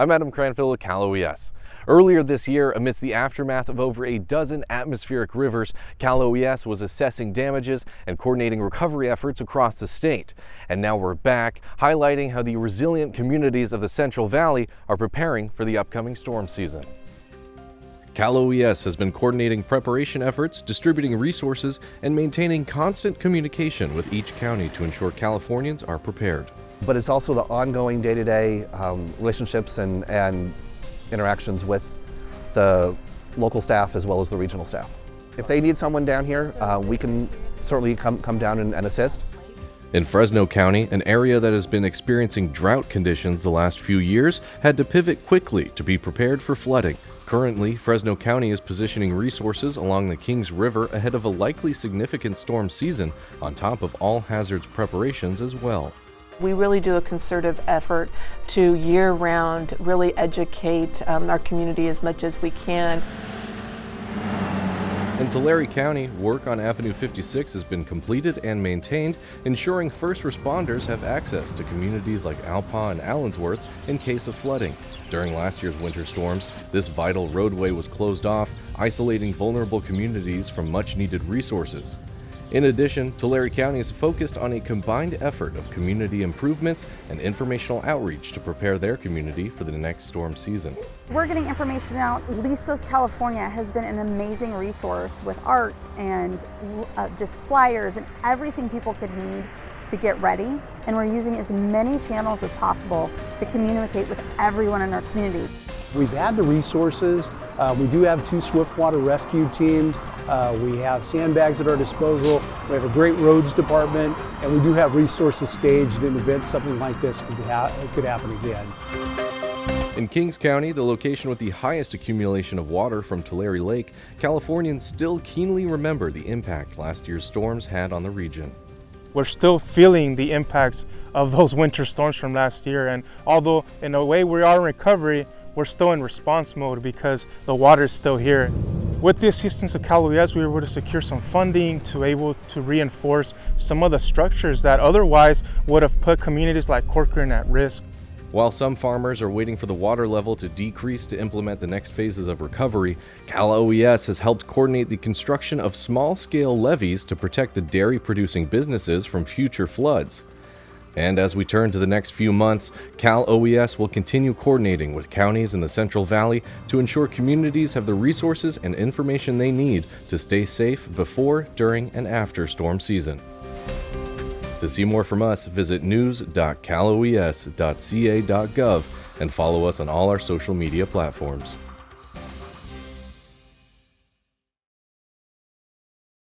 I'm Adam Cranfield with Cal OES. Earlier this year, amidst the aftermath of over a dozen atmospheric rivers, Cal OES was assessing damages and coordinating recovery efforts across the state. And now we're back, highlighting how the resilient communities of the Central Valley are preparing for the upcoming storm season. Cal OES has been coordinating preparation efforts, distributing resources, and maintaining constant communication with each county to ensure Californians are prepared. But it's also the ongoing day-to-day relationships and interactions with the local staff as well as the regional staff. If they need someone down here, we can certainly come down and assist. In Fresno County, an area that has been experiencing drought conditions the last few years had to pivot quickly to be prepared for flooding. Currently, Fresno County is positioning resources along the Kings River ahead of a likely significant storm season, on top of all hazards preparations as well. We really do a concerted effort to year-round really educate our community as much as we can. In Tulare County, work on Avenue 56 has been completed and maintained, ensuring first responders have access to communities like Alpaw and Allensworth in case of flooding. During last year's winter storms, this vital roadway was closed off, isolating vulnerable communities from much-needed resources. In addition, Tulare County is focused on a combined effort of community improvements and informational outreach to prepare their community for the next storm season. We're getting information out. Lysos, California has been an amazing resource with art and just flyers and everything people could need to get ready. And we're using as many channels as possible to communicate with everyone in our community. We've had the resources. We do have two swiftwater rescue teams. We have sandbags at our disposal. We have a great roads department, and we do have resources staged in event something like this could happen again. In Kings County, the location with the highest accumulation of water from Tulare Lake, Californians still keenly remember the impact last year's storms had on the region. We're still feeling the impacts of those winter storms from last year, and although in a way we are in recovery, we're still in response mode because the water is still here. With the assistance of Cal OES, we were able to secure some funding to able to reinforce some of the structures that otherwise would have put communities like Corcoran at risk. While some farmers are waiting for the water level to decrease to implement the next phases of recovery, Cal OES has helped coordinate the construction of small-scale levees to protect the dairy-producing businesses from future floods. And as we turn to the next few months, Cal OES will continue coordinating with counties in the Central Valley to ensure communities have the resources and information they need to stay safe before, during, and after storm season. To see more from us, visit news.caloes.ca.gov and follow us on all our social media platforms.